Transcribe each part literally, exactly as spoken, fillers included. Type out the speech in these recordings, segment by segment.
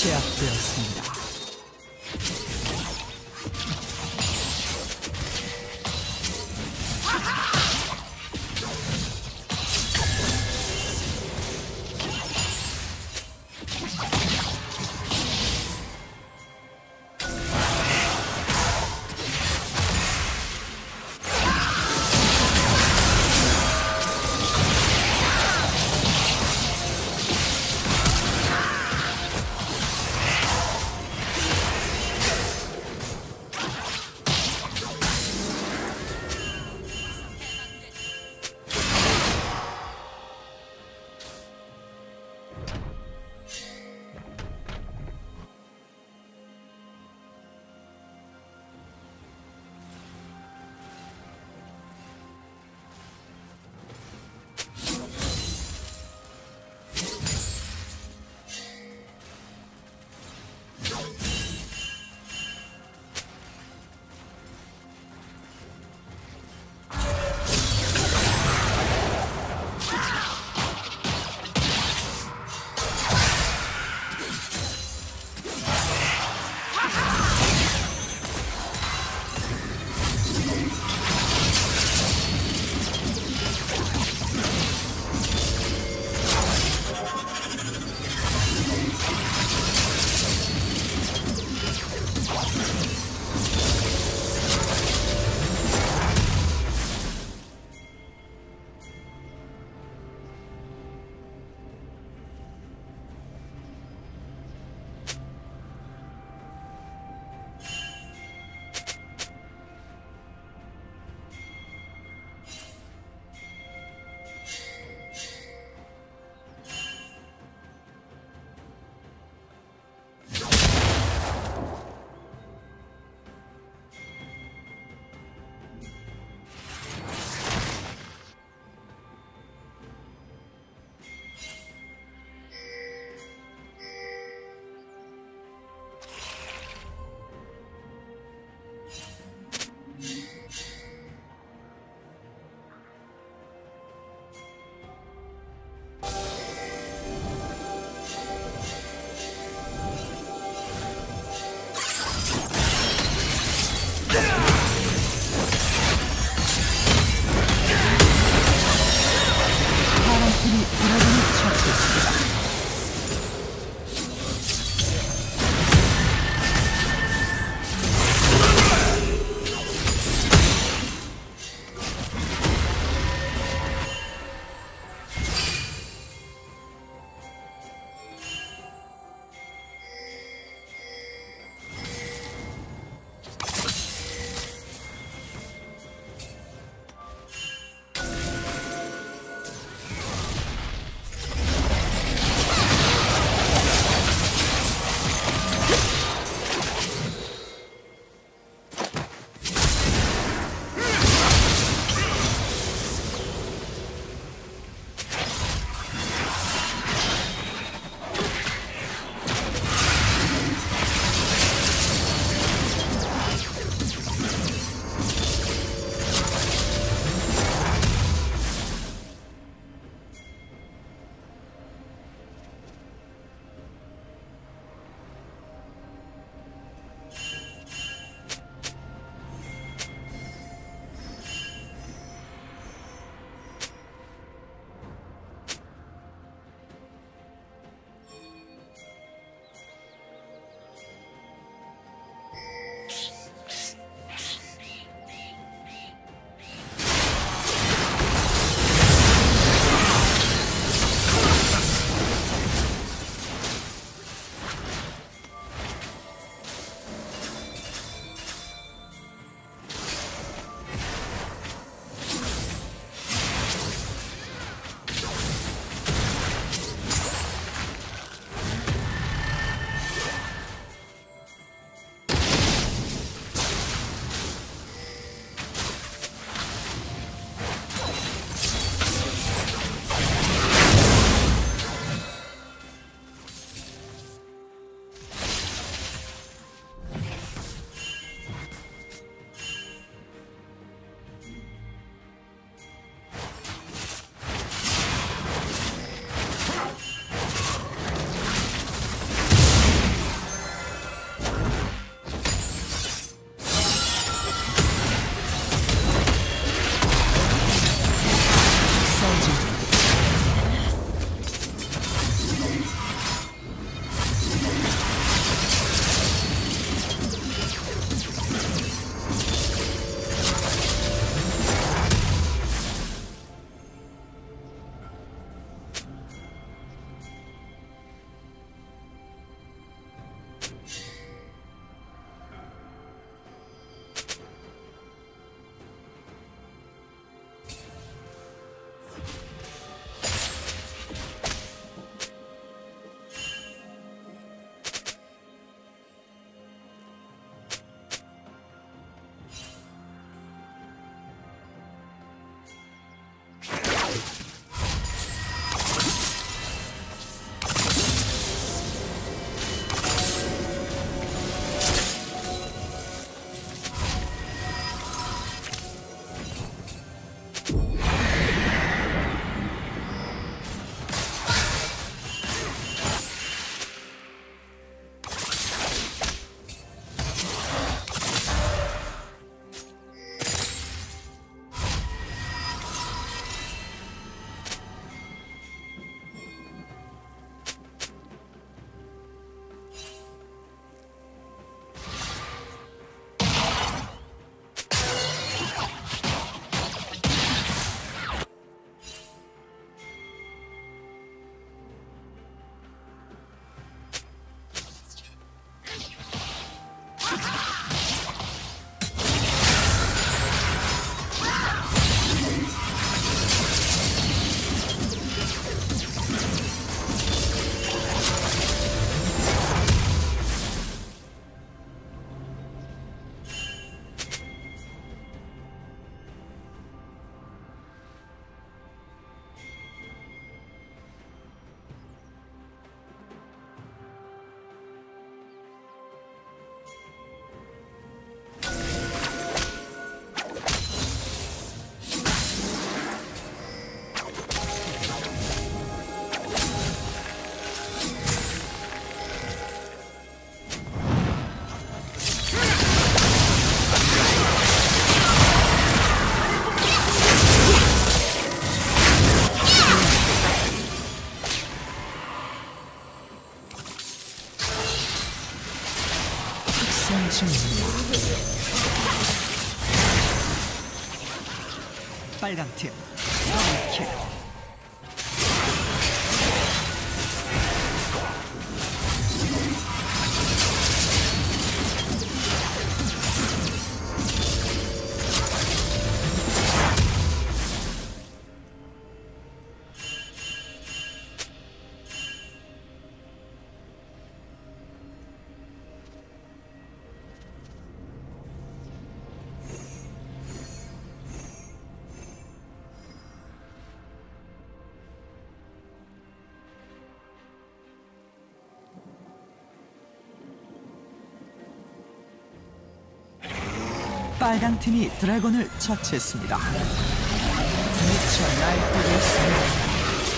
제압되었습니다. 작전 중입니다. 빨간 팀 더블킬. 빨간 팀이 드래곤을 처치했습니다. 미쳐 날뛰고 있습니다.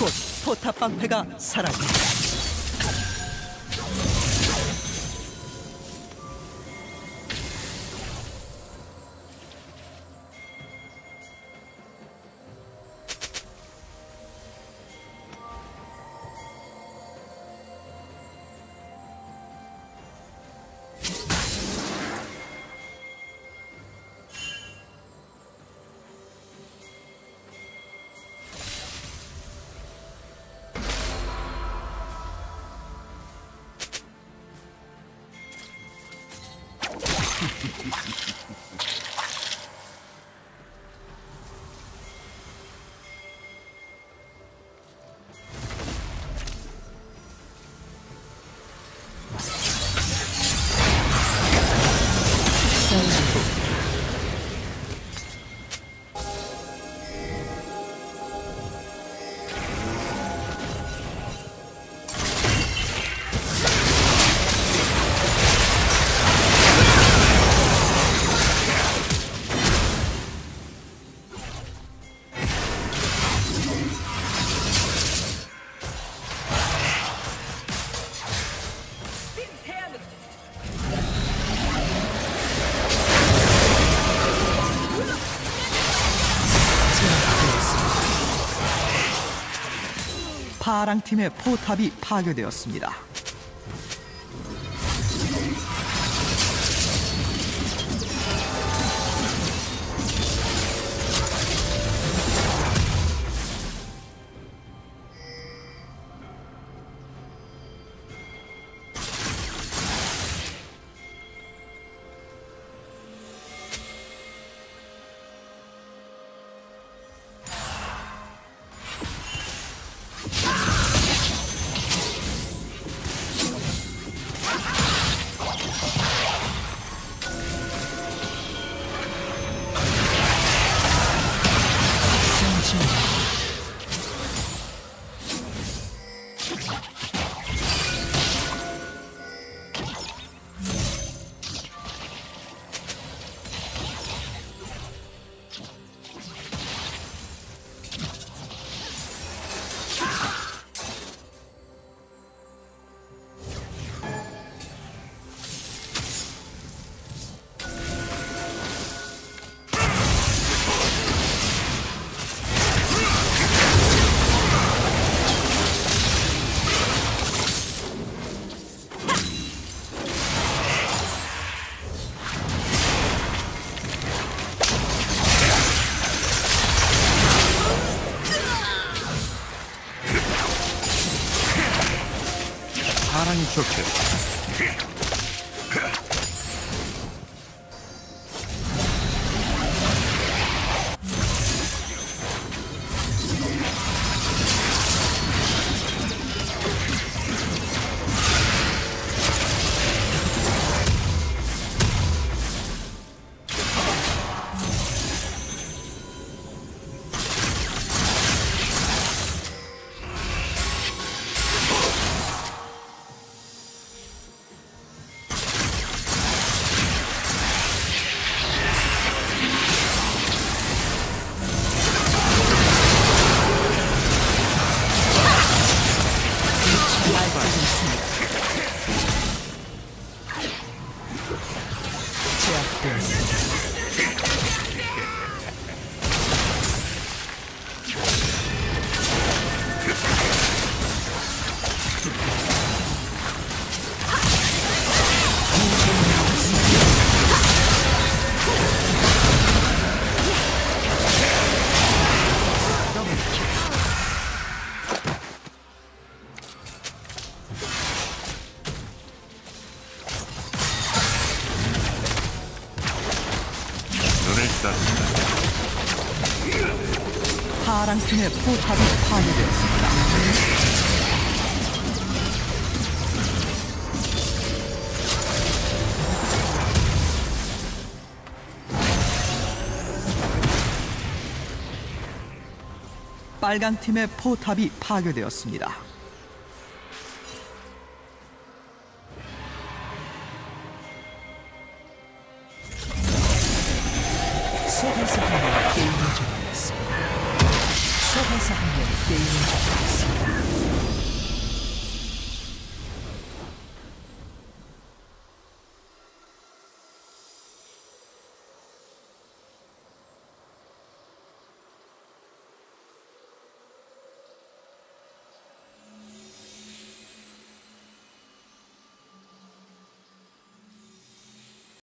곧 포탑 방패가 사라집니다. 파랑팀의 포탑이 파괴되었습니다. 적팀의 포탑이 파괴되었습니다. 빨강 팀의 포탑이 파괴되었습니다. 소환사 한 명이 게임을 중단했습니다. 소환사 한 명이 게임을 중단했습니다.